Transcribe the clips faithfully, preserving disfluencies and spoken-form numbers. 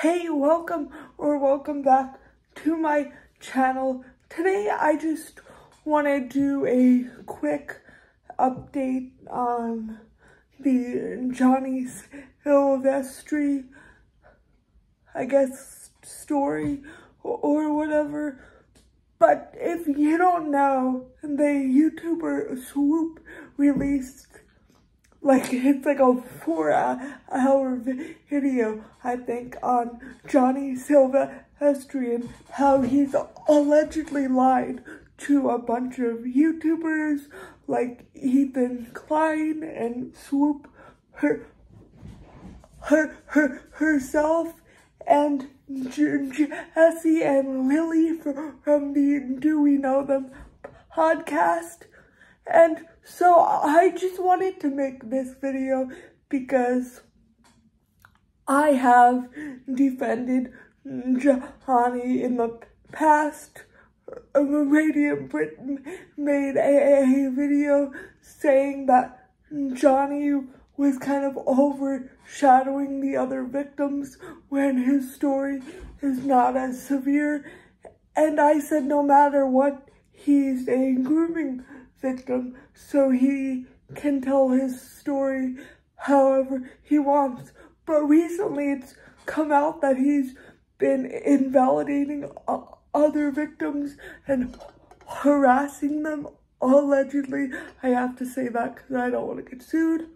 Hey, welcome or welcome back to my channel. Today I just want to do a quick update on the Johnny Silvestri, I guess, story or whatever. But if you don't know, the YouTuber Swoop released, like, it's like a four hour video, I think, on Johnny Silvestri and how he's allegedly lied to a bunch of YouTubers like Ethan Klein and Swoop her, her, her, herself and Jesse and Lily from the Do We Know Them podcast. And so I just wanted to make this video because I have defended Johnny in the past. Radiant Brit made a, a video saying that Johnny was kind of overshadowing the other victims when his story is not as severe. And I said no matter what, he's a grooming victim, so he can tell his story however he wants. But recently it's come out that he's been invalidating other victims and harassing them, allegedly. I have to say that because I don't want to get sued.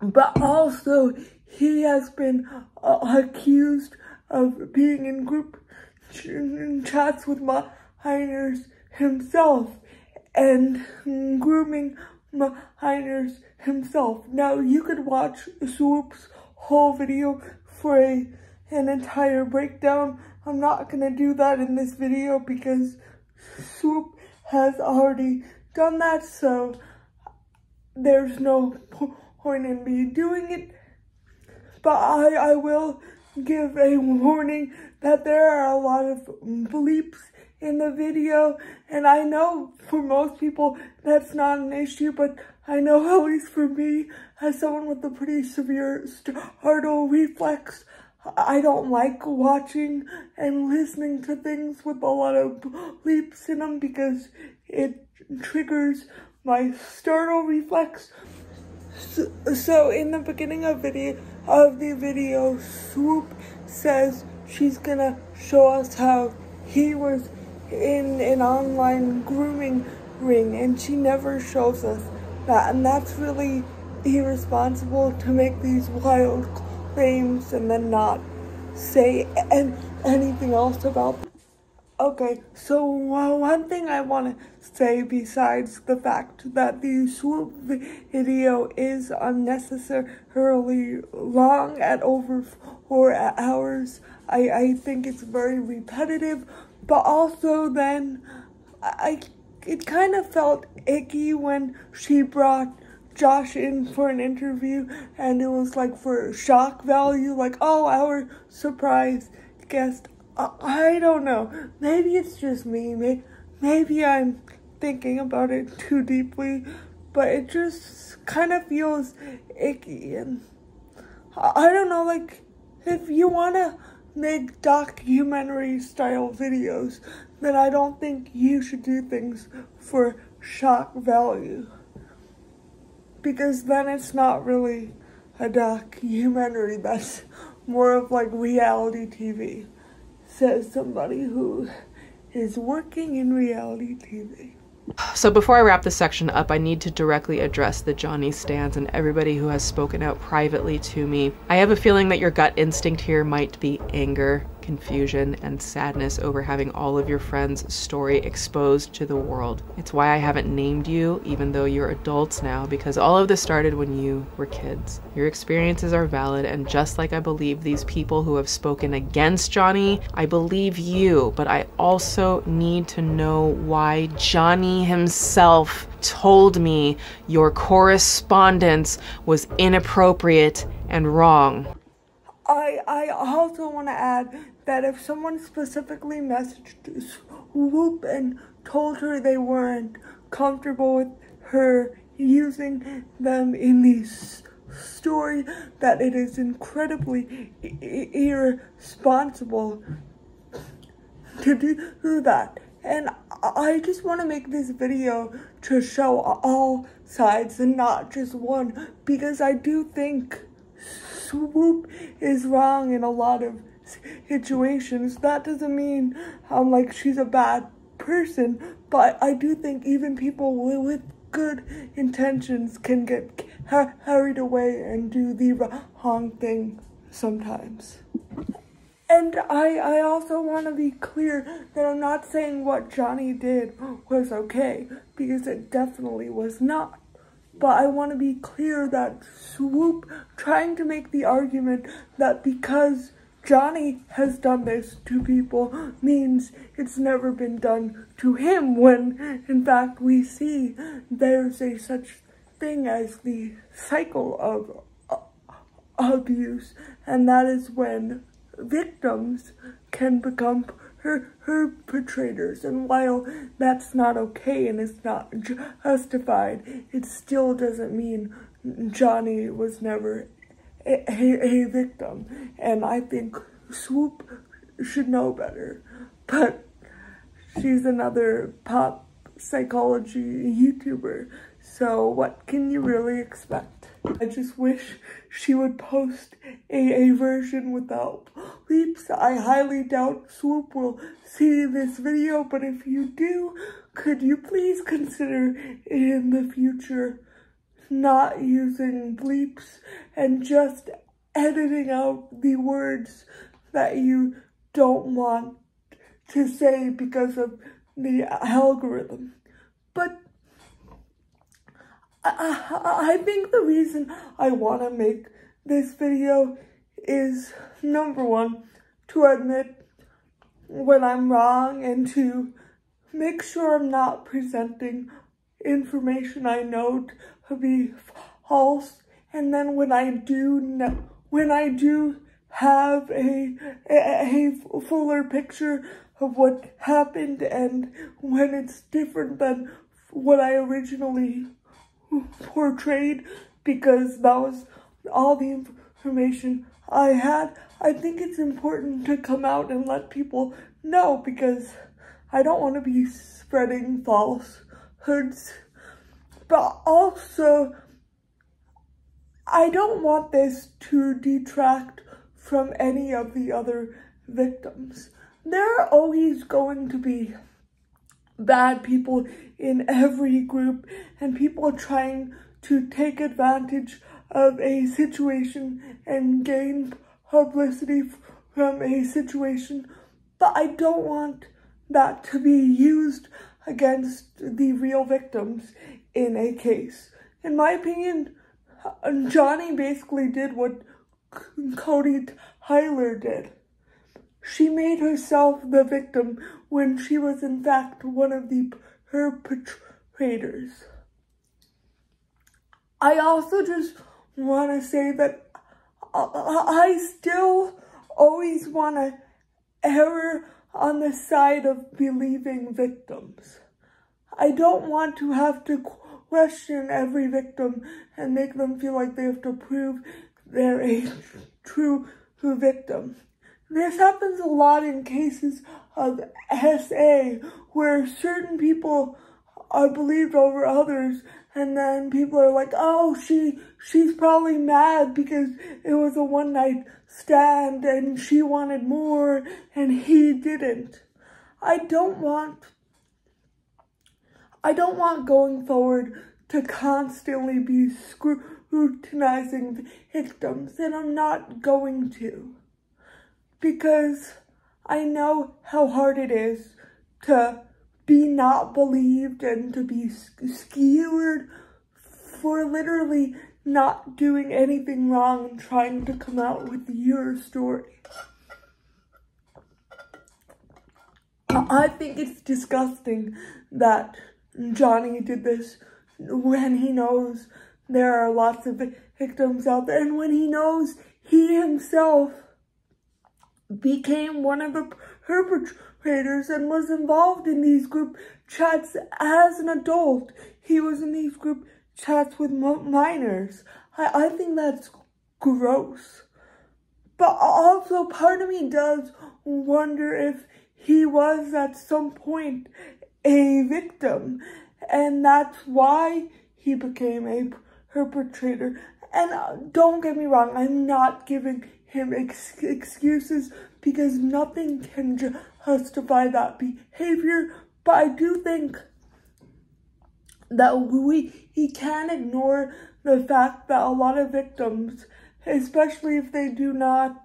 But also, he has been uh, accused of being in group ch chats with minors himself and grooming minors himself. Now, you could watch Swoop's whole video for a, an entire breakdown. I'm not going to do that in this video because Swoop has already done that, so there's no point in me doing it. But I, I will give a warning that there are a lot of bleeps in the video, and I know for most people that's not an issue, but I know at least for me, as someone with a pretty severe startle reflex, I don't like watching and listening to things with a lot of bleeps in them because it triggers my startle reflex. So, so in the beginning of video of the video, Swoop says she's gonna show us how he was in an online grooming ring, and she never shows us that, and that's really irresponsible to make these wild claims and then not say an anything else about them. Okay, so one thing I want to say, besides the fact that the Swoop video is unnecessarily long at over four hours, I, I think it's very repetitive. But also then, I it kind of felt icky when she brought Josh in for an interview and it was like for shock value, like, oh, our surprise guest. I, I don't know. Maybe it's just me. Maybe I'm thinking about it too deeply, but it just kind of feels icky. And I, I don't know, like, if you want to make documentary style videos, then I don't think you should do things for shock value, because then it's not really a documentary, that's more of like reality T V, says somebody who is working in reality T V. So before I wrap this section up, I need to directly address the Johnny stans and everybody who has spoken out privately to me. I have a feeling that your gut instinct here might be anger, confusion, and sadness over having all of your friends' story exposed to the world. It's why I haven't named you, even though you're adults now, because all of this started when you were kids. Your experiences are valid, and just like I believe these people who have spoken against Johnny, I believe you, but I also need to know why Johnny himself told me your correspondence was inappropriate and wrong. I I also want to add that if someone specifically messaged Swoop and told her they weren't comfortable with her using them in these story that it is incredibly irresponsible to do that. And I just want to make this video to show all sides and not just one, because I do think Swoop is wrong in a lot of situations. That doesn't mean um, like she's a bad person, but I do think even people with good intentions can get carried away and do the wrong thing sometimes. And I, I also want to be clear that I'm not saying what Johnny did was okay, because it definitely was not. But I want to be clear that Swoop trying to make the argument that because Johnny has done this to people means it's never been done to him, when in fact we see there's a such thing as the cycle of uh, abuse, and that is when victims can become her perpetrators. And while that's not okay and it's not justified, it still doesn't mean Johnny was never a, a, a victim. And I think Swoop should know better, but she's another pop psychology YouTuber, so what can you really expect? I just wish she would post a, a version without bleeps. I highly doubt Swoop will see this video, but if you do, could you please consider in the future not using bleeps and just editing out the words that you don't want to say because of the algorithm. But I, I think the reason I want to make this video is, number one, to admit when I'm wrong, and to make sure I'm not presenting information I know to be false. And then when I do know, when I do have a, a, a fuller picture of what happened, and when it's different than what I originally portrayed, because that was all the information I had, I think it's important to come out and let people know, because I don't want to be spreading falsehoods. But also, I don't want this to detract from any of the other victims. There are always going to be bad people in every group, and people trying to take advantage of a situation and gain publicity from a situation. But I don't want that to be used against the real victims in a case. In my opinion, Johnny basically did what Cody Hyler did. She made herself the victim when she was in fact one of the perpetrators. I also just want to say that I still always want to err on the side of believing victims. I don't want to have to question every victim and make them feel like they have to prove they're a true victim. This happens a lot in cases of S A, where certain people are believed over others, and then people are like, oh, she she's probably mad because it was a one-night stand and she wanted more and he didn't. I don't want, I don't want going forward to constantly be scrutinizing victims, and I'm not going to, because I know how hard it is to be not believed and to be skewered for literally not doing anything wrong and trying to come out with your story. I think it's disgusting that Johnny did this when he knows there are lots of victims out there, and when he knows he himself became one of the perpetrators and was involved in these group chats as an adult. He was in these group chats with minors. I, I think that's gross. But also part of me does wonder if he was at some point a victim, and that's why he became a perpetrator. And uh, don't get me wrong, I'm not giving him ex excuses because nothing can ju justify that behavior, but I do think that we he can ignore the fact that a lot of victims, especially if they do not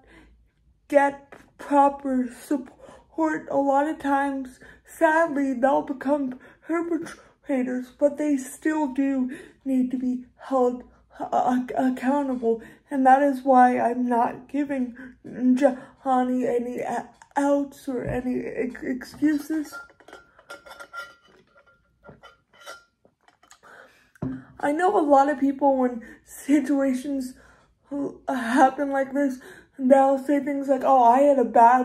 get proper support, a lot of times, sadly, they'll become perpetrators, but they still do need to be held Uh, accountable, and that is why I'm not giving Johnny any outs or any ex excuses. I know a lot of people, when situations happen like this, they'll say things like, oh, I had a bad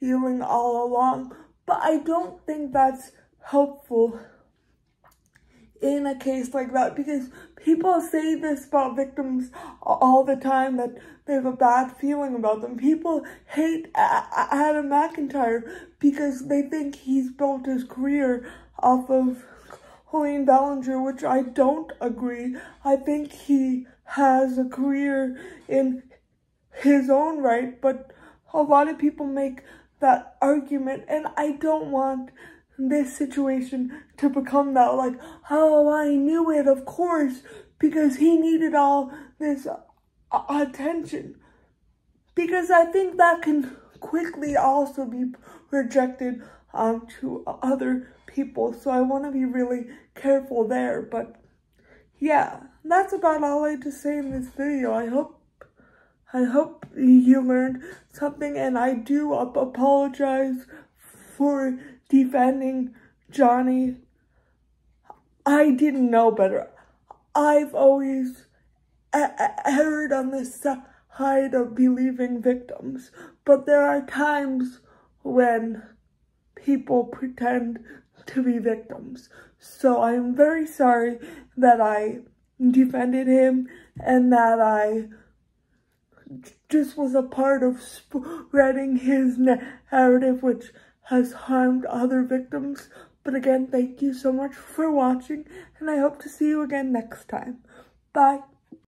feeling all along, but I don't think that's helpful in a case like that, because people say this about victims all the time, that they have a bad feeling about them. People hate Adam McIntyre because they think he's built his career off of Colleen Ballinger, which I don't agree. I think he has a career in his own right, but a lot of people make that argument, and I don't want this situation to become that, like, oh, I knew it, of course, because he needed all this attention. Because I think that can quickly also be projected onto other people, so I want to be really careful there. But yeah, that's about all I had to say in this video. I hope I hope you learned something, and I do apologize for defending Johnny. I didn't know better. I've always erred on the side of believing victims, but there are times when people pretend to be victims. So I'm very sorry that I defended him and that I just was a part of spreading his narrative, which has harmed other victims. But again, thank you so much for watching, and I hope to see you again next time. Bye.